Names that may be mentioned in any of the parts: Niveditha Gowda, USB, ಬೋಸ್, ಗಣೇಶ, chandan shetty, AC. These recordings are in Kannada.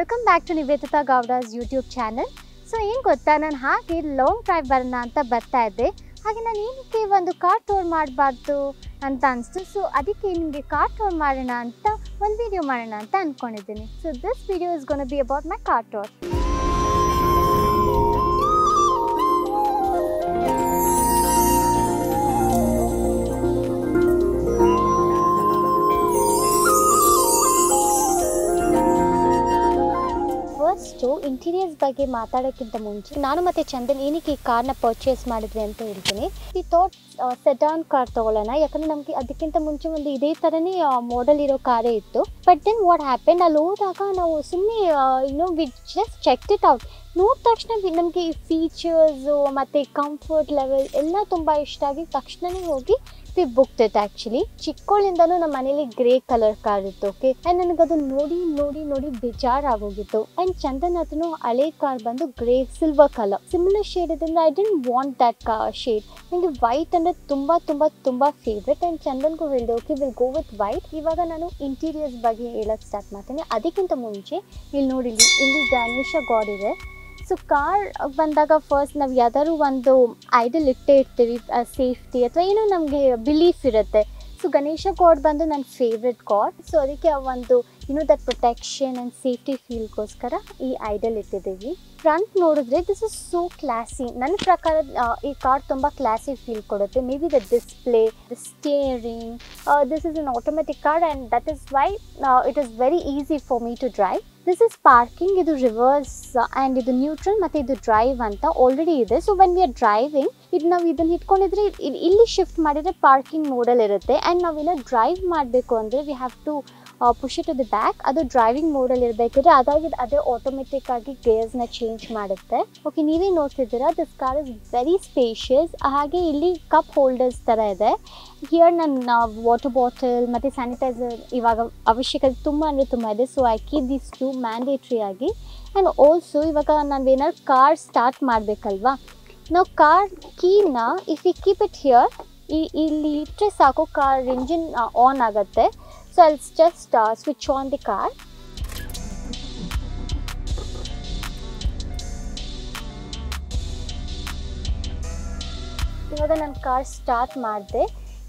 Welcome back to Niveditha Gowda's YouTube channel. So, ಏನು ಗೊತ್ತಾ ನಾನು ಹಾಗೆ ಲಾಂಗ್ ಡ್ರೈವ್ ಬರೋಣ ಅಂತ ಬರ್ತಾ ಇದ್ದೆ. ಹಾಗೆ ನಾನು ಏನಕ್ಕೆ ಒಂದು ಕಾರ್ ಟೂರ್ ಮಾಡಬಾರ್ದು ಅಂತ ಅನಿಸ್ತು. ಸೊ ಅದಕ್ಕೆ ನಿಮಗೆ ಕಾರ್ ಟೂರ್ ಮಾಡೋಣ ಅಂತ ಒಂದು ವಿಡಿಯೋ ಮಾಡೋಣ ಅಂತ ಅಂದ್ಕೊಂಡಿದ್ದೀನಿ. So this video is going to be about my car tour. Interiors ಬಗ್ಗೆ ಮಾತಾಡೋಕ್ಕಿಂತ ಮುಂಚೆ ನಾನು ಮತ್ತೆ ಚಂದನ್ ಏನಕ್ಕೆ ಈ ಕಾರ್ನ ಪರ್ಚೇಸ್ ಮಾಡಿದ್ವಿ ಅಂತ ಹೇಳ್ತೀನಿ. ಈ ಥಾಟ್ ಸೆಡಾನ್ ಕಾರ್ ತೊಗೊಳ್ಳೋಣ, ಯಾಕಂದರೆ ನಮಗೆ ಅದಕ್ಕಿಂತ ಮುಂಚೆ ಒಂದು ಇದೇ ಥರನೇ ಮಾಡೆಲ್ ಇರೋ ಕಾರೇ ಇತ್ತು. ಬಟ್ ದೆನ್ ವಾಟ್ ಹ್ಯಾಪೆಂಡ್, ಅಲ್ಲಿ ಹೋದಾಗ ನಾವು ಸುಮ್ಮನೆ we just checked it out. ನೋಡಿದ ತಕ್ಷಣ ನಮಗೆ ಈ ಫೀಚರ್ಸು ಮತ್ತು ಕಂಫರ್ಟ್ ಲೆವೆಲ್ ಎಲ್ಲ ತುಂಬ ಇಷ್ಟ ಆಗಿ ತಕ್ಷಣವೇ ಹೋಗಿ ವಿ ಬುಕ್ಡ್ ಇಟ್. ಆ್ಯಕ್ಚುಲಿ ಚಿಕ್ಕವಳಿಂದಲೂ ನಮ್ಮ ಮನೇಲಿ ಗ್ರೇ ಕಲರ್ ಕಾರ್ ಇತ್ತು. ಓಕೆ, ಆ್ಯಂಡ್ ನನಗದು ನೋಡಿ ನೋಡಿ ನೋಡಿ ಬೇಜಾರಾಗೋಗಿತ್ತು. ಆ್ಯಂಡ್ ಚಂದನ್ ಹತ್ರನೂ ಹಳೆ ಕಾರ್ ಬಂದು grey silver colour similar shade ಇದ್ರಿಂದ I didn't want that shade. ನನಗೆ ವೈಟ್ ಅಂದರೆ ತುಂಬ ತುಂಬ ತುಂಬ ಫೇವ್ರೆಟ್. ಆ್ಯಂಡ್ ಚಂದನ್ಗೂ ಹೇಳಿದೆ, okay will go with white. ಇವಾಗ ನಾನು ಇಂಟೀರಿಯರ್ಸ್ ಬಗ್ಗೆ ಹೇಳೋಕ್ಕೆ ಸ್ಟಾರ್ಟ್ ಮಾಡ್ತೀನಿ. ಅದಕ್ಕಿಂತ ಮುಂಚೆ ಇಲ್ಲಿ ನೋಡಿ, ಇಲ್ಲಿ ಗಣೇಶ ಗಾಡ್ ಇದೆ. ಸೊ ಕಾರ್ ಬಂದಾಗ ಫಸ್ಟ್ ನಾವು ಯಾವ್ದಾದ್ರು ಒಂದು ಐಡಲ್ ಇಟ್ಟೇ ಇರ್ತೀವಿ, ಸೇಫ್ಟಿ ಅಥವಾ ಏನೋ ನಮಗೆ ಬಿಲೀಫ್ ಇರುತ್ತೆ. ಸೊ ಗಣೇಶ ಗಾಡ್ ಬಂದು ನನ್ನ ಫೇವ್ರೆಟ್ ಗಾಡ್. ಸೊ ಅದಕ್ಕೆ ಒಂದು ದಟ್ ಪ್ರೊಟೆಕ್ಷನ್ ಆ್ಯಂಡ್ ಸೇಫ್ಟಿ ಫೀಲ್ಗೋಸ್ಕರ ಈ ಐಡಲ್ ಇಟ್ಟಿದ್ದೀವಿ. ಫ್ರಂಟ್ ನೋಡಿದ್ರೆ ದಿಸ್ ಇಸ್ ಸೋ ಕ್ಲಾಸಿ. ನನ್ನ ಪ್ರಕಾರ ಈ ಕಾರ್ ತುಂಬ ಕ್ಲಾಸಿ ಫೀಲ್ ಕೊಡುತ್ತೆ. Maybe the display, the steering, this is an automatic car and that is why it is very easy for me to drive. This is parking, ಇದು ರಿವರ್ಸ್ ಆ್ಯಂಡ್ ಇದು ನ್ಯೂಟ್ರಲ್ ಮತ್ತು ಇದು ಡ್ರೈವ್ ಅಂತ ಆಲ್ರೆಡಿ ಇದೆ. So when we are driving ಇದು ನಾವು ಇದನ್ನು ಹಿಡ್ಕೊಂಡಿದ್ರೆ ಇಲ್ಲಿ ಶಿಫ್ಟ್ ಮಾಡಿದರೆ ಪಾರ್ಕಿಂಗ್ ಮೋಡಲ್ಲಿ ಇರುತ್ತೆ. ಆ್ಯಂಡ್ ನಾವೇನೋ ಡ್ರೈವ್ ಮಾಡಬೇಕು ಅಂದರೆ we have to push it to the back. ಅದು ಡ್ರೈವಿಂಗ್ ಮೋಡಲ್ಲಿ ಇರಬೇಕಿದ್ರೆ ಅದಾಗಿ ಅದೇ ಆಟೋಮೆಟಿಕ್ ಆಗಿ ಗೇರ್ಸ್ನ ಚೇಂಜ್ ಮಾಡುತ್ತೆ. ಓಕೆ, ನೀವೇ ನೋಡ್ತಿದ್ದೀರಾ this car is very spacious. ಹಾಗೆ ಇಲ್ಲಿ ಕಪ್ ಹೋಲ್ಡರ್ಸ್ ಥರ ಇದೆ. ಹಿಯರ್ ನನ್ನ ವಾಟರ್ ಬಾಟಲ್ ಮತ್ತು ಸ್ಯಾನಿಟೈಸರ್ ಇವಾಗ ಅವಶ್ಯಕತೆ ತುಂಬ ಅಂದರೆ ತುಂಬ ಇದೆ. So I keep this to mandatory ಆಗಿ. ಆ್ಯಂಡ್ ಆಲ್ಸೋ ಇವಾಗ ನಾನು ಏನಾದ್ರು ಕಾರ್ ಸ್ಟಾರ್ಟ್ ಮಾಡಬೇಕಲ್ವಾ, ನಾವು ಕಾರ್ ಕೀನ if you keep it here ಇಲ್ಲಿ ಇಟ್ಟರೆ ಸಾಕು, ಕಾರ್ ಇಂಜಿನ್ ಆನ್ ಆಗುತ್ತೆ. So I just switch on the car. ಇವಾಗ ನಾನು ಕಾರ್ ಸ್ಟಾರ್ಟ್ ಮಾಡಿದೆ.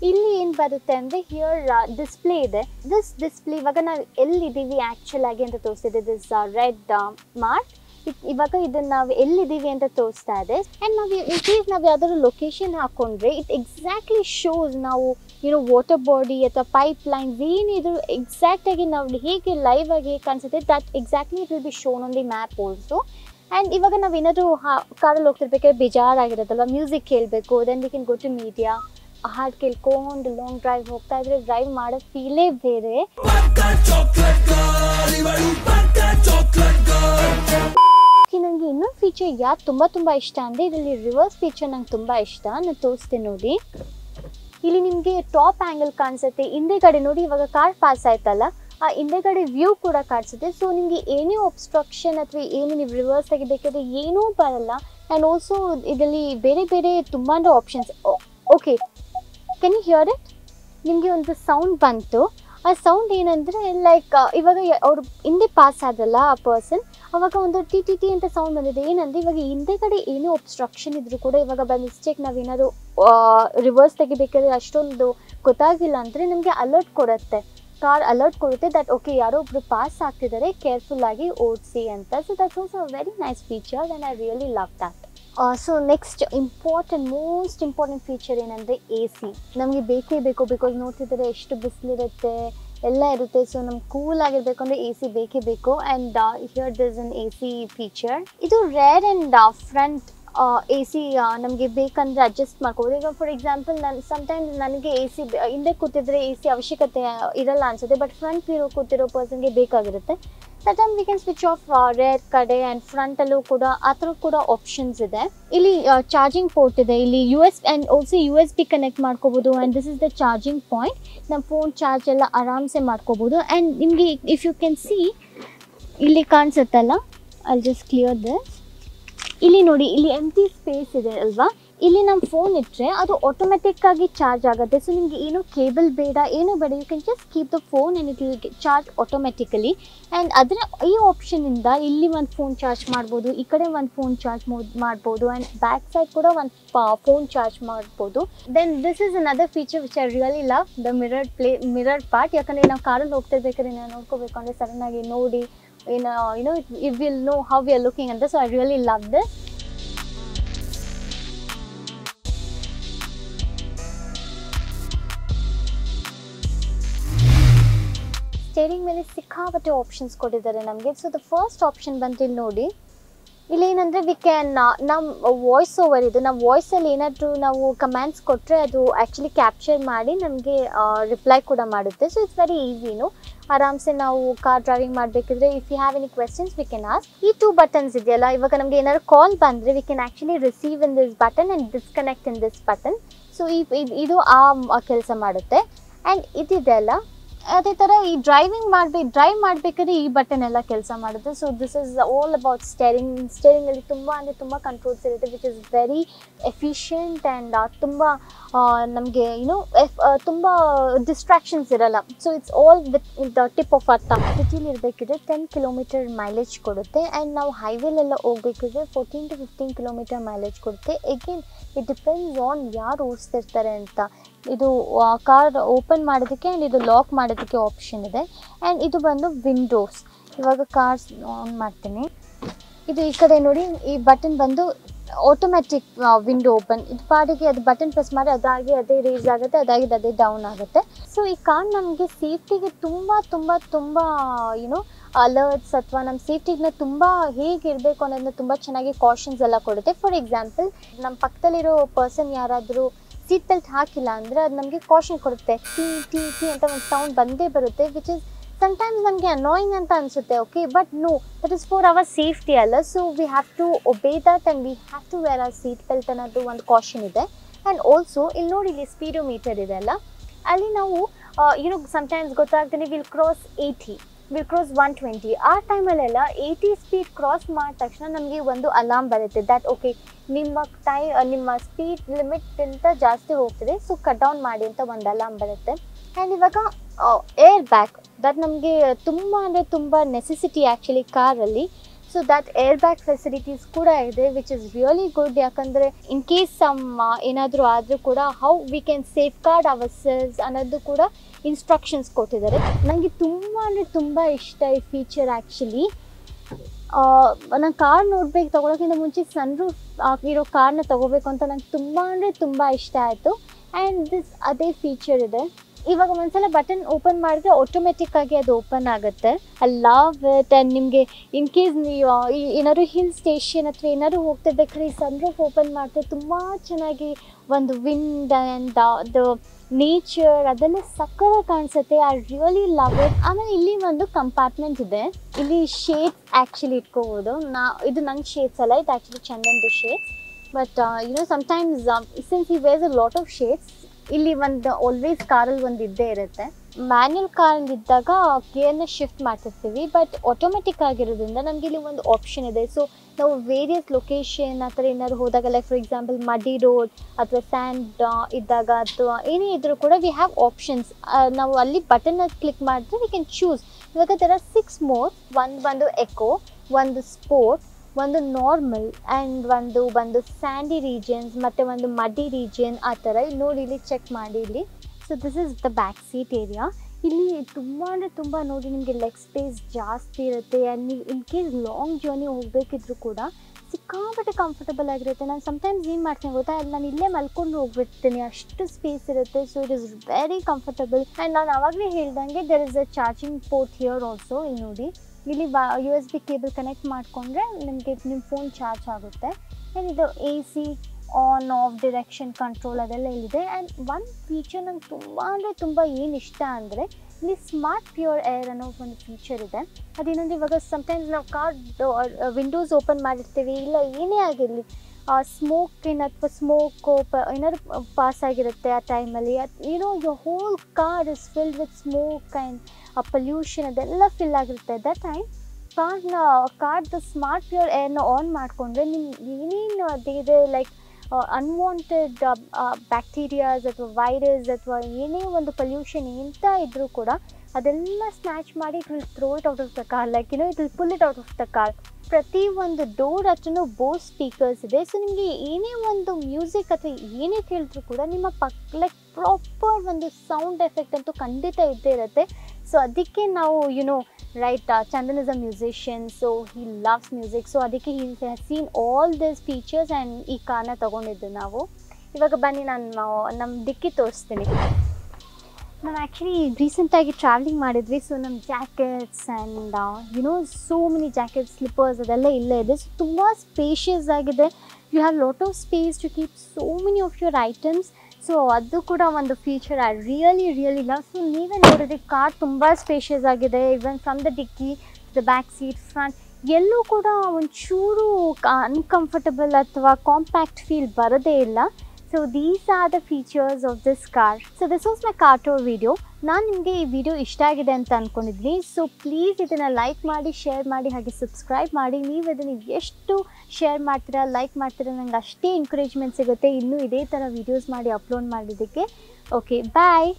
ಇಲ್ಲಿ ಏನು ಬರುತ್ತೆ ಅಂದರೆ ಹಿಯರ್ ಡಿಸ್ಪ್ಲೇ ಇದೆ. ಡಿಸ್ಪ್ಲೇ ಇವಾಗ ನಾವು ಎಲ್ಲಿದ್ದೀವಿ ಆ್ಯಕ್ಚುಲ್ ಆಗಿ ಅಂತ ತೋರಿಸಿದೆ. ದಿಸ್ ರೆಡ್ ಮಾರ್ಕ್ ಇವಾಗ ಇದನ್ನು ನಾವು ಎಲ್ಲಿದ್ದೀವಿ ಅಂತ ತೋರಿಸ್ತಾ ಇದೆ. ಆ್ಯಂಡ್ ನಾವು ಇನ್ ಕೇಸ್ ನಾವು ಯಾವುದಾದ್ರು ಲೊಕೇಶನ್ ಹಾಕ್ಕೊಂಡ್ರೆ ಇಟ್ ಎಕ್ಸಾಕ್ಟ್ಲಿ ಶೋಸ್ ನಾವು ವಾಟರ್ ಬಾಡಿ ಅಥವಾ ಪೈಪ್ ಲೈನ್ಸ್ ಏನಿದ್ರು ಎಕ್ಸಾಕ್ಟಾಗಿ ನಾವು ಹೇಗೆ ಲೈವ್ ಆಗಿ ಹೇಗೆ ಕಾಣಿಸುತ್ತೆ that exactly it will be shown on the map also. And ಇವಾಗ ನಾವು ಏನಾದರೂ ಕಾರಲ್ಲಿ ಹೋಗ್ತಿರ್ಬೇಕಾದ್ರೆ ಬೇಜಾರಾಗಿರೋದಲ್ವ, ಮ್ಯೂಸಿಕ್ ಕೇಳಬೇಕು, then we can go to media. ಹಾಡು ಕೇಳ್ಕೊಂಡು ಲಾಂಗ್ ಡ್ರೈವ್ ಹೋಗ್ತಾ ಇದ್ರೆ ಡ್ರೈವ್ ಮಾಡೋ ಫೀಲೇ ಬೇರೆ. ನನಗೆ ಇನ್ನೊಂದು ಫೀಚರ್ ಯಾಕೆ ತುಂಬ ತುಂಬ ಇಷ್ಟ ಅಂದರೆ ಇದರಲ್ಲಿ ರಿವರ್ಸ್ ಫೀಚರ್ ನಂಗೆ ತುಂಬ ಇಷ್ಟ. ನಾನು ತೋರಿಸ್ತೀನಿ ನೋಡಿ, ಇಲ್ಲಿ ನಿಮಗೆ ಟಾಪ್ ಆ್ಯಂಗಲ್ ಕಾಣಿಸುತ್ತೆ. ಹಿಂದೆಗಡೆ ನೋಡಿ, ಇವಾಗ ಕಾರ್ ಪಾಸ್ ಆಯ್ತಲ್ಲ, ಆ ಹಿಂದೆಗಡೆ ವ್ಯೂ ಕೂಡ ಕಾಣಿಸುತ್ತೆ. ಸೊ ನಿಮಗೆ ಏನೇ ಒಬ್ಸ್ಟ್ರಕ್ಷನ್ ಅಥವಾ ಏನು ನೀವು ರಿವರ್ಸ್ ತೆಗಿಬೇಕಾದ್ರೆ ಏನೂ ಬರಲ್ಲ. ಆ್ಯಂಡ್ ಆಲ್ಸೋ ಇದರಲ್ಲಿ ಬೇರೆ ಬೇರೆ ತುಂಬ options. Okay, can you hear it? ನಿಮಗೆ ಒಂದು ಸೌಂಡ್ ಬಂತು. ಆ ಸೌಂಡ್ ಏನಂದರೆ ಲೈಕ್ ಇವಾಗ ಅವರು ಹಿಂದೆ ಪಾಸ್ ಆದಲ್ಲ ಆ ಪರ್ಸನ್, ಅವಾಗ ಒಂದು ಟಿ ಟಿ ಟಿ ಅಂತ ಸೌಂಡ್ ಬಂದಿದೆ. ಏನಂದರೆ ಇವಾಗ ಹಿಂದೆಗಡೆ ಏನೋ ಒಬ್ಸ್ಟ್ರಕ್ಷನ್ ಇದ್ದರೂ ಕೂಡ ಇವಾಗ ಬೈ ಮಿಸ್ಟೇಕ್ ನಾವೇನಾದ್ರು ರಿವರ್ಸ್ ತೆಗಿಬೇಕಾದ್ರೆ ಅಷ್ಟೊಂದು ಗೊತ್ತಾಗಿಲ್ಲ ಅಂದರೆ ನಮಗೆ ಅಲರ್ಟ್ ಕೊಡುತ್ತೆ, ಕಾರ್ ಅಲರ್ಟ್ ಕೊಡುತ್ತೆ ದಟ್ ಓಕೆ ಯಾರೋ ಒಬ್ಬರು ಪಾಸ್ ಆಗ್ತಿದ್ದಾರೆ, ಕೇರ್ಫುಲ್ಲಾಗಿ ಓಡಿಸಿ ಅಂತ. So that was a very nice feature and I really love that. So next important most important feature ಏನಂದರೆ ಎ ಸಿ. ನಮಗೆ ಬೇಕೇ ಬೇಕು, ಬಿಕಾಸ್ ನೋಡ್ತಿದ್ರೆ ಎಷ್ಟು ಬಿಸಿಲಿರುತ್ತೆ, ಎಲ್ಲ ಇರುತ್ತೆ. ಸೊ ನಮ್ಗೆ ಕೂಲ್ ಆಗಿರಬೇಕು ಅಂದರೆ ಎ ಸಿ ಬೇಕೇ ಬೇಕು. And here this an A C feature. ಇದು rear and front A C ನಮಗೆ ಬೇಕಂದರೆ ಅಡ್ಜಸ್ಟ್ ಮಾಡ್ಕೋಬೋದು. ಈಗ ಫಾರ್ ಎಕ್ಸಾಂಪಲ್ ನಾನು ಸಮ್ಟೈಮ್ಸ್ ನನಗೆ ಎ ಸಿ ಹಿಂದೆ ಕೂತಿದ್ರೆ ಎ ಸಿ ಅವಶ್ಯಕತೆ ಇರಲ್ಲ ಅನಿಸುತ್ತೆ, ಬಟ್ ಫ್ರಂಟ್ ಇರೋ ಕೂತಿರೋ ಪರ್ಸನ್ಗೆ ಬೇಕಾಗಿರುತ್ತೆ. That time we can switch off rear ಕಡೆ. ಆ್ಯಂಡ್ ಫ್ರಂಟಲ್ಲೂ ಕೂಡ ಆ ಥರ ಕೂಡ ಆಪ್ಷನ್ಸ್ ಇದೆ. ಇಲ್ಲಿ ಚಾರ್ಜಿಂಗ್ ಪೋರ್ಟ್ ಇದೆ, ಇಲ್ಲಿ ಆ್ಯಂಡ್ ಆಲ್ಸೋ USB ಕನೆಕ್ಟ್ ಮಾಡ್ಕೋಬೋದು. And this is the charging point, ನಮ್ಮ ಫೋನ್ ಚಾರ್ಜ್ ಎಲ್ಲ ಆರಾಮ್ಸೆ ಮಾಡ್ಕೋಬೋದು. ಆ್ಯಂಡ್ ನಿಮಗೆ ಇಫ್ ಯು ಕ್ಯಾನ್ ಸಿ ಇಲ್ಲಿ ಕಾಣಿಸುತ್ತಲ್ಲ, ಅಲ್ಲಿ ಜಸ್ಟ್ ಕ್ಲಿಯರ್ ದಿಸ್. ಇಲ್ಲಿ ನೋಡಿ, ಇಲ್ಲಿ ಎಂಟಿ ಸ್ಪೇಸ್ ಇದೆ ಅಲ್ವಾ, ಇಲ್ಲಿ ನಮ್ಮ ಫೋನ್ ಇಟ್ರೆ ಅದು ಆಟೋಮ್ಯಾಟಿಕ್ ಆಗಿ ಚಾರ್ಜ್ ಆಗುತ್ತೆ ಸೋ ನಿಮಗೆ ಏನು ಕೇಬಲ್ ಬೇಡ ಏನು ಬೇಡ you can just keep the phone and it will get charge automatically and ಅದರ ಈ ಆಪ್ಷನ್ ಇಂದ ಇಲ್ಲಿ ಒಂದು ಫೋನ್ ಚಾರ್ಜ್ ಮಾಡಬಹುದು ಈ ಕಡೆ ಒಂದು ಫೋನ್ ಚಾರ್ಜ್ ಮಾಡಬಹುದು and back side ಕೂಡ ಒಂದು ಫೋನ್ ಚಾರ್ಜ್ ಮಾಡಬಹುದು then this is another feature which I really love the mirror part ಯಾಕಂದ್ರೆ ನಾವು ಕಾರಲ್ಲಿ ಹೋಗ್ತಾ ಇರಬೇಕಾದ್ರೆ ನಾನು ನೋಡ್ಕೋಬೇಕು ಅಂದ್ರೆ ಸಡನ್ ಆಗಿ ನೋಡಿ it will know how we are looking and so I really love this steering ಮೇಲೆ ಸಿಕ್ಕಾಪಟ್ಟೆ ಆಪ್ಷನ್ಸ್ ಕೊಟ್ಟಿದ್ದಾರೆ ನಮಗೆ so the first option ಬಂತು ಇಲ್ಲಿ ನೋಡಿ ಇಲ್ಲಿ ಏನಂದ್ರೆ we can ನಮ್ಮ ವಾಯ್ಸ್ ಓವರ್ ಇದು ನಾವು ವಾಯ್ಸ್ ಅಲ್ಲಿ ಏನಾದರೂ ನಾವು ಕಮಾಂಡ್ಸ್ ಕೊಟ್ಟರೆ ಅದು ಆಕ್ಚುಲಿ ಕ್ಯಾಪ್ಚರ್ ಮಾಡಿ ನಮಗೆ ರಿಪ್ಲೈ ಕೂಡ ಮಾಡುತ್ತೆ so it's very easy no ಆರಾಮ್ಸೆ ನಾವು ಕಾರ್ ಡ್ರೈವಿಂಗ್ ಮಾಡಬೇಕಿದ್ರೆ if you have any questions we can ask ಈ two buttons ಇದೆಯಲ್ಲ ಇವಾಗ ನಮಗೆ ಏನಾದರೂ ಕಾಲ್ ಬಂದ್ರೆ we can actually receive in this button and disconnect in this button so ಇದು ಆ ಕೆಲಸ ಮಾಡುತ್ತೆ and ಇದೆಲ್ಲ ಅದೇ ತರ ಈ ಡ್ರೈವ್ ಮಾಡಬೇಕಾದ್ರೆ ಈ ಬಟನ್ ಎಲ್ಲ ಕೆಲಸ ಮಾಡುತ್ತೆ so this is all about steering ಅಲ್ಲಿ ತುಂಬಾ ಅಂದ್ರೆ ತುಂಬಾ ಕಂಟ್ರೋಲ್ಸ್ ಇರುತ್ತೆ which is very efficient and ತುಂಬ ನಮಗೆ ತುಂಬ ಡಿಸ್ಟ್ರಾಕ್ಷನ್ಸ್ ಇರಲ್ಲ so it's all with the tip of our thumb ಸಿಟಿಲಿ ಇರಬೇಕಿದ್ರೆ 10 ಕಿಲೋಮೀಟರ್ ಮೈಲೇಜ್ ಕೊಡುತ್ತೆ ಆ್ಯಂಡ್ ನಾವು ಹೈವೇಲೆಲ್ಲ ಹೋಗ್ಬೇಕಿದ್ರೆ 14 to 15 ಕಿಲೋಮೀಟರ್ ಮೈಲೇಜ್ ಕೊಡುತ್ತೆ ಅಗೇನ್ ಇಟ್ ಡಿಪೆಂಡ್ಸ್ ಆನ್ ಯಾರು ಓಡಿಸ್ತಿರ್ತಾರೆ ಅಂತ ಇದು ಕಾರ್ ಓಪನ್ ಮಾಡೋದಕ್ಕೆ ಆ್ಯಂಡ್ ಇದು ಲಾಕ್ ಮಾಡೋದಕ್ಕೆ ಆಪ್ಷನ್ ಇದೆ ಆ್ಯಂಡ್ ಇದು ಬಂದು ವಿಂಡೋಸ್ ಇವಾಗ ಕಾರ್ಸ್ ಆನ್ ಮಾಡ್ತೀನಿ ಇದು ಈ ಕಡೆ ನೋಡಿ ಈ ಬಟನ್ ಬಂದು ಆಟೋಮ್ಯಾಟಿಕ್ ವಿಂಡೋ ಓಪನ್ ಇದು ಪಾಡಿಗೆ ಅದು ಬಟನ್ ಪ್ರೆಸ್ ಮಾಡಿ ಅದಾಗಿ ಅದೇ ರೇಸ್ ಆಗುತ್ತೆ ಅದಾಗಿದ್ದು ಅದೇ ಡೌನ್ ಆಗುತ್ತೆ ಸೊ ಈ ಕಾರ್ ನಮಗೆ ಸೇಫ್ಟಿಗೆ ತುಂಬ ತುಂಬ ತುಂಬ ಅಲರ್ಟ್ಸ್ ಅಥವಾ ನಮ್ಮ ಸೇಫ್ಟಿನ ತುಂಬ ಹೇಗಿರಬೇಕು ಅನ್ನೋದನ್ನ ತುಂಬ ಚೆನ್ನಾಗಿ ಕಾಷನ್ಸ್ ಎಲ್ಲ ಕೊಡುತ್ತೆ ಫಾರ್ ಎಕ್ಸಾಂಪಲ್ ನಮ್ಮ ಪಕ್ಕದಲ್ಲಿರೋ ಪರ್ಸನ್ ಯಾರಾದರೂ ಸೀಟ್ ಬೆಲ್ಟ್ ಹಾಕಿಲ್ಲ ಅಂದರೆ ಅದು ನಮಗೆ ಕಾಷನ್ ಕೊಡುತ್ತೆ ಟಿ ಟಿ ಟಿ ಅಂತ ಒಂದು ಸೌಂಡ್ ಬಂದೇ ಬರುತ್ತೆ ವಿಚ್ ಇಸ್ ಸಮಟೈಮ್ಸ್ ನಮಗೆ ಅನಾಯಿಂಗ್ ಅಂತ ಅನಿಸುತ್ತೆ okay but no that is for our safety ಅಲ್ಲ so we have to obey that and we have to wear our seat belt ಅನ್ನೋದು ಒಂದು ಕಾಷನ್ ಇದೆ ಆ್ಯಂಡ್ ಆಲ್ಸೋ ಇಲ್ಲಿ ನೋಡಿ ಇಲ್ಲಿ ಸ್ಪೀಡೋಮೀಟರ್ ಇದೆ ಅಲ್ಲ ಅಲ್ಲಿ ನಾವು ಸಮಟೈಮ್ಸ್ ಗೊತ್ತಾಗ್ತಾನೆ ವಿಲ್ ಕ್ರಾಸ್ 80 ವಿಲ್ ಕ್ರಾಸ್ 120 ಆ ಟೈಮಲ್ಲೆಲ್ಲ 80 ಸ್ಪೀಡ್ ಕ್ರಾಸ್ ಮಾಡಿದ ತಕ್ಷಣ ನಮಗೆ ಒಂದು ಅಲಾರ್ಮ್ ಬರುತ್ತೆ ದ್ಯಾಟ್ ಓಕೆ ನಿಮ್ಮ ಸ್ಪೀಡ್ ಲಿಮಿಟ್ಗಿಂತ ಜಾಸ್ತಿ ಹೋಗ್ತದೆ ಸೊ ಕಟ್ ಡೌನ್ ಮಾಡಿ ಅಂತ ಒಂದು ಅಲಾರ್ಮ್ ಬರುತ್ತೆ ಆ್ಯಂಡ್ ಇವಾಗ ಏರ್ ಬ್ಯಾಗ್ ದ್ಯಾಟ್ ನಮಗೆ ತುಂಬ ಅಂದರೆ ತುಂಬ ನೆಸೆಸಿಟಿ ಆ್ಯಕ್ಚುಲಿ ಕಾರಲ್ಲಿ so that air bag facilities ಕೂಡ ಇದೆ ವಿಚ್ ಇಸ್ ರಿಯಲಿ ಗುಡ್ ಯಾಕಂದರೆ ಇನ್ ಕೇಸ್ ಏನಾದರೂ ಆದರೂ ಕೂಡ how we can safeguard our selves ಅನ್ನೋದು ಕೂಡ ಇನ್ಸ್ಟ್ರಕ್ಷನ್ಸ್ ಕೊಟ್ಟಿದ್ದಾರೆ ನನಗೆ ತುಂಬ ಅಂದರೆ ತುಂಬ ಇಷ್ಟ ಈ ಫೀಚರ್ ಆ್ಯಕ್ಚುಲಿ ನಾನು ಕಾರ್ ತೊಗೊಳೋಕ್ಕಿಂತ ಮುಂಚೆ ಸನ್ರೂಫ್ ಇರೋ ಕಾರ್ನ ತೊಗೋಬೇಕು ಅಂತ ನಂಗೆ ತುಂಬ ಅಂದರೆ ತುಂಬ ಇಷ್ಟ ಆಯಿತು ಆ್ಯಂಡ್ ದಿಸ್ ಅದೇ ಫೀಚರ್ ಇದೆ ಇವಾಗ ಒಂದ್ಸಲ ಬಟನ್ ಓಪನ್ ಮಾಡಿದ್ರೆ ಆಟೋಮೆಟಿಕ್ಕಾಗಿ ಅದು ಓಪನ್ ಆಗುತ್ತೆ ಐ ಲವ್ ಇಟ್ ಆ್ಯಂಡ್ ನಿಮಗೆ ಇನ್ ಕೇಸ್ ನೀವು ಏನಾದ್ರು ಹಿಲ್ ಸ್ಟೇಷನ್ ಅಥವಾ ಏನಾದ್ರು ಹೋಗ್ತಿರ್ಬೇಕಾದ್ರೆ ಈ ಸನ್ರೂಫ್ ಓಪನ್ ಮಾಡಿದ್ರೆ ತುಂಬ ಚೆನ್ನಾಗಿ ಒಂದು ವಿಂಡ್ ಆ್ಯಂಡ್ ಅದು ನೇಚರ್ ಅದೆಲ್ಲ ಸಕ್ಕರೆ ಕಾಣಿಸುತ್ತೆ ಐ ರಿಯಲಿ ಲವ್ ಇಟ್ ಆಮೇಲೆ ಇಲ್ಲಿ ಒಂದು ಕಂಪಾರ್ಟ್ಮೆಂಟ್ ಇದೆ ಇಲ್ಲಿ ಶೇಡ್ಸ್ ಆ್ಯಕ್ಚುಲಿ ಇಟ್ಕೋಬೋದು ಇದು ನನ್ನ ಶೇಡ್ಸ್ ಅಲ್ಲ ಇದು ಆ್ಯಕ್ಚುಲಿ ಚಂದೊಂದು shades but sometimes since he wears a lot of shades ಇಲ್ಲಿ ಒಂದು ಆಲ್ವೇಸ್ ಕಾರಲ್ಲಿ ಒಂದು ಇದ್ದೇ ಇರುತ್ತೆ ಮ್ಯಾನ್ಯಲ್ ಕಾರಲ್ಲಿ ಇದ್ದಾಗ ಗೇರ್ನ ಶಿಫ್ಟ್ ಮಾಡ್ತಿರ್ತೀವಿ ಬಟ್ ಆಟೋಮೆಟಿಕ್ ಆಗಿರೋದ್ರಿಂದ ನಮಗೆ ಇಲ್ಲಿ ಒಂದು ಆಪ್ಷನ್ ಇದೆ ಸೊ ನಾವು ವೇರಿಯಸ್ ಲೊಕೇಶನ್ ಆ ಥರ ಏನಾದ್ರು ಹೋದಾಗ like for example muddy road ಅಥವಾ ಸ್ಯಾಂಡ್ ಇದ್ದಾಗ ಅಥವಾ ಏನೇ ಇದ್ದರೂ ಕೂಡ ವಿ ಹ್ಯಾವ್ ಆಪ್ಷನ್ಸ್ ನಾವು ಅಲ್ಲಿ ಬಟನ್ನ ಕ್ಲಿಕ್ ಮಾಡಿದ್ರೆ ವಿ ಕ್ಯಾನ್ ಚೂಸ್ ಇವಾಗ ದೆರ್ ಆರ್ 6 ಮೋಡ್ ಒಂದು ಬಂದು ಎಕೋ ಒಂದು ಸ್ಪೋರ್ಟ್ ಒಂದು ನಾರ್ಮಲ್ ಆ್ಯಂಡ್ ಒಂದು ಬಂದು ಸ್ಯಾಂಡಿ ರೀಜನ್ಸ್ ಮತ್ತು ಒಂದು ಮಡಿ ರೀಜನ್ ಆ ಥರ ನೋಡಿ ಇಲ್ಲಿ ಚೆಕ್ ಮಾಡಿ ಇಲ್ಲಿ so this is the back seat area ಇಲ್ಲಿ ತುಂಬ ಅಂದರೆ ತುಂಬ ನೋಡಿ ನಿಮಗೆ ಲೆಗ್ ಸ್ಪೇಸ್ ಜಾಸ್ತಿ ಇರುತ್ತೆ ಆ್ಯಂಡ್ ನೀವು ಇನ್ ಕೇಸ್ ಲಾಂಗ್ ಜರ್ನಿ ಹೋಗಬೇಕಿದ್ರು ಕೂಡ ಸಿಕ್ಕಾಪಟ್ಟೆ ಕಂಫರ್ಟಬಲ್ ಆಗಿರುತ್ತೆ ನಾನು ಸಮಟೈಮ್ಸ್ ಏನು ಮಾಡ್ತೀನಿ ಗೊತ್ತಾ ನಾನು ಇಲ್ಲೇ ಮಲ್ಕೊಂಡು ಹೋಗ್ಬಿಡ್ತೀನಿ ಅಷ್ಟು ಸ್ಪೇಸ್ ಇರುತ್ತೆ so it is very comfortable and ನಾನು ಆವಾಗಲೇ ಹೇಳ್ದಂಗೆ there is a charging port here also ಇಲ್ಲಿ ನೋಡಿ ಇಲ್ಲಿ USB ಕೇಬಲ್ ಕನೆಕ್ಟ್ ಮಾಡಿಕೊಂಡ್ರೆ ನಿಮಗೆ ನಿಮ್ಮ ಫೋನ್ ಚಾರ್ಜ್ ಆಗುತ್ತೆ ಆ್ಯಂಡ್ ಇದು AC on off direction control ಅದೆಲ್ಲ ಇಲ್ಲಿದೆ ಆ್ಯಂಡ್ ಒಂದು ಫೀಚರ್ ನಂಗೆ ತುಂಬ ಅಂದರೆ ತುಂಬ ಏನು ಇಷ್ಟ ಅಂದರೆ ಇಲ್ಲಿ ಸ್ಮಾರ್ಟ್ ಪ್ಯೂರ್ ಏರ್ ಅನ್ನೋ ಒಂದು ಫೀಚರ್ ಇದೆ ಅದೇನಂದರೆ ಇವಾಗ ಸಮಟೈಮ್ಸ್ ನಾವು ಕಾರ್ ವಿಂಡೋಸ್ ಓಪನ್ ಮಾಡಿರ್ತೀವಿ ಇಲ್ಲ ಏನೇ ಆಗಿರಲಿ ಸ್ಮೋಕ್ ಅಥವಾ ಸ್ಮೋಕು ಏನಾದ್ರು ಪಾಸ್ ಆಗಿರುತ್ತೆ ಆ ಟೈಮಲ್ಲಿ your whole car is filled with smoke and pollution ಅದೆಲ್ಲ ಫಿಲ್ ಆಗಿರುತ್ತೆ ದಟ್ ಟೈಮ್ ಕಾರ್ದು ಸ್ಮಾರ್ಟ್ ಪ್ಯೂರ್ ಏರ್ನ ಆನ್ ಮಾಡಿಕೊಂಡ್ರೆ ನಿಮ್ಮ ಏನೇನು ಅದಿದೆ ಲೈಕ್ unwanted bacteria ಅಥವಾ ವೈರಸ್ ಅಥವಾ ಏನೇ ಒಂದು ಪೊಲ್ಯೂಷನ್ ಎಂತ ಇದ್ರೂ ಕೂಡ ಅದೆಲ್ಲ ಸ್ನ್ಯಾಚ್ ಮಾಡಿ it will throw it out of the car, like it will pull it out of the car. ಪ್ರತಿ ಒಂದು ಡೋರ್ ಹತ್ರನೂ ಬೋಸ್ ಸ್ಪೀಕರ್ಸ್ ಇದೆ. ಸೊ ನಿಮಗೆ ಏನೇ ಒಂದು ಮ್ಯೂಸಿಕ್ ಅಥವಾ ಏನೇ ಕೇಳಿದ್ರು ಕೂಡ ನಿಮ್ಮ ಪಕ್ಕ ಲೈಕ್ ಪ್ರಾಪರ್ ಒಂದು ಸೌಂಡ್ ಎಫೆಕ್ಟ್ ಅಂತೂ ಖಂಡಿತ ಇದ್ದೇ ಇರುತ್ತೆ. ಸೊ ಅದಕ್ಕೆ ನಾವು you know right, Chandan is a musician, so he loves music, so adike he has seen all these features and ee kaana tagondiddu naavu. Ivaga banni nanu nam dikki torustini. Nam actually recent agi traveling madidvi, so nam jackets and so many jackets, slippers adella illa ide. So tumba spacious agide, you have lot of space to keep so many of your items. So ಅದು ಕೂಡ ಒಂದು feature I really love. So ನೀವೇ ನೋಡಿದ್ರೆ ಕಾರ್ ತುಂಬ ಸ್ಪೇಷಿಯಸ್ ಆಗಿದೆ. ಇವನ್ ಫ್ರಮ್ ದ ಡಿಕ್ಕಿ ದ ಬ್ಯಾಕ್ ಸೀಟ್ ಫ್ರಂಟ್ ಎಲ್ಲೂ ಕೂಡ ಒಂಚೂರು ಅನ್ಕಂಫರ್ಟಬಲ್ ಅಥವಾ ಕಾಂಪ್ಯಾಕ್ಟ್ ಫೀಲ್ ಬರೋದೇ ಇಲ್ಲ. So these are the features of this car. So this was my car tour video. ನಾನು ನಿಮಗೆ ಈ ವಿಡಿಯೋ ಇಷ್ಟ ಆಗಿದೆ ಅಂತ ಅಂದ್ಕೊಂಡಿದ್ದೀನಿ. ಸೊ ಪ್ಲೀಸ್ ಇದನ್ನು ಲೈಕ್ ಮಾಡಿ, ಶೇರ್ ಮಾಡಿ, ಹಾಗೆ ಸಬ್ಸ್ಕ್ರೈಬ್ ಮಾಡಿ. ನೀವು ಇದನ್ನು ಎಷ್ಟು ಶೇರ್ ಮಾಡ್ತೀರಾ, ಲೈಕ್ ಮಾಡ್ತೀರಾ, ನನಗೆ ಅಷ್ಟೇ ಎನ್ಕರೇಜ್ಮೆಂಟ್ ಸಿಗುತ್ತೆ ಇನ್ನೂ ಇದೇ ಥರ ವೀಡಿಯೋಸ್ ಮಾಡಿ ಅಪ್ಲೋಡ್ ಮಾಡೋದಕ್ಕೆ. ಓಕೆ, ಬಾಯ್.